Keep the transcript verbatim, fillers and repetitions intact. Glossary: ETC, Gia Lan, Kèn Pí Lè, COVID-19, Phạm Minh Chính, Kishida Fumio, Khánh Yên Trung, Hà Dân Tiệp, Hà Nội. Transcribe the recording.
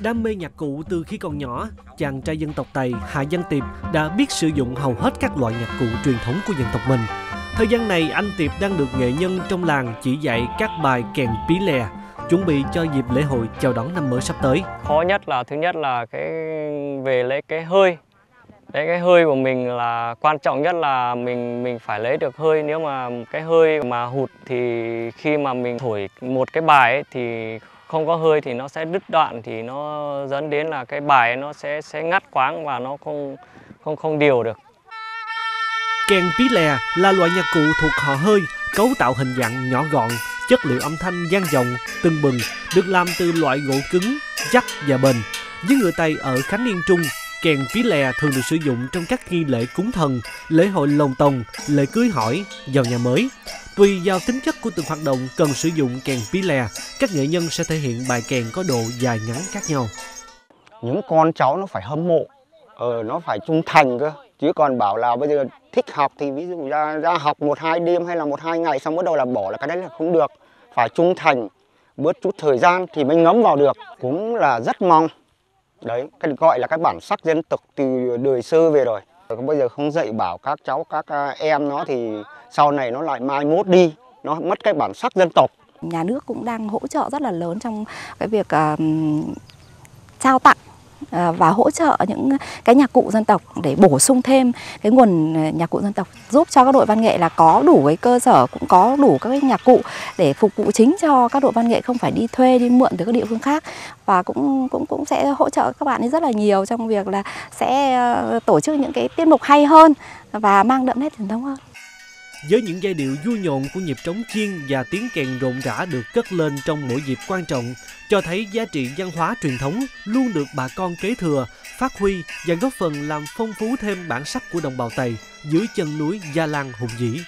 Đam mê nhạc cụ từ khi còn nhỏ, chàng trai dân tộc Tày Hà Dân Tiệp đã biết sử dụng hầu hết các loại nhạc cụ truyền thống của dân tộc mình. Thời gian này, anh Tiệp đang được nghệ nhân trong làng chỉ dạy các bài kèn pí lè, chuẩn bị cho dịp lễ hội chào đón năm mới sắp tới. Khó nhất là thứ nhất là cái về lấy cái hơi. Đấy, cái hơi của mình là quan trọng nhất, là mình mình phải lấy được hơi. Nếu mà cái hơi mà hụt thì khi mà mình thổi một cái bài ấy, thì không có hơi thì nó sẽ đứt đoạn, thì nó dẫn đến là cái bài nó sẽ sẽ ngắt quãng và nó không không không điều được. Kèn pí lè là loại nhạc cụ thuộc họ hơi, cấu tạo hình dạng nhỏ gọn, chất liệu âm thanh vang dòng tưng bừng, được làm từ loại gỗ cứng, chắc và bền. Với người Tày ở Khánh Yên Trung, kèn pí lè thường được sử dụng trong các nghi lễ cúng thần, lễ hội lồng tồng, lễ cưới hỏi, vào nhà mới. Tùy vào tính chất của từng hoạt động cần sử dụng kèn pí lè, các nghệ nhân sẽ thể hiện bài kèn có độ dài ngắn khác nhau. Những con cháu nó phải hâm mộ, ờ, nó phải trung thành cơ. Chứ còn bảo là bây giờ thích học thì ví dụ ra, ra học một hai đêm hay là một hai ngày xong bắt đầu là bỏ là cái đấy là không được. Phải trung thành, bớt chút thời gian thì mới ngấm vào được. Cũng là rất mong. Đấy, cái gọi là cái bản sắc dân tộc từ đời xưa về rồi. Bây giờ không dạy bảo các cháu, các em nó thì sau này nó lại mai mốt đi, nó mất cái bản sắc dân tộc. Nhà nước cũng đang hỗ trợ rất là lớn trong cái việc uh, trao tặng uh, và hỗ trợ những cái nhạc cụ dân tộc để bổ sung thêm cái nguồn nhạc cụ dân tộc, giúp cho các đội văn nghệ là có đủ cái cơ sở, cũng có đủ các cái nhạc cụ để phục vụ chính cho các đội văn nghệ, không phải đi thuê, đi mượn từ các địa phương khác. Và cũng cũng cũng sẽ hỗ trợ các bạn ấy rất là nhiều trong việc là sẽ tổ chức những cái tiết mục hay hơn và mang đậm nét truyền thống hơn. Với những giai điệu vui nhộn của nhịp trống chiêng và tiếng kèn rộn rã được cất lên trong mỗi dịp quan trọng, cho thấy giá trị văn hóa truyền thống luôn được bà con kế thừa, phát huy và góp phần làm phong phú thêm bản sắc của đồng bào Tày dưới chân núi Gia Lan hùng vĩ.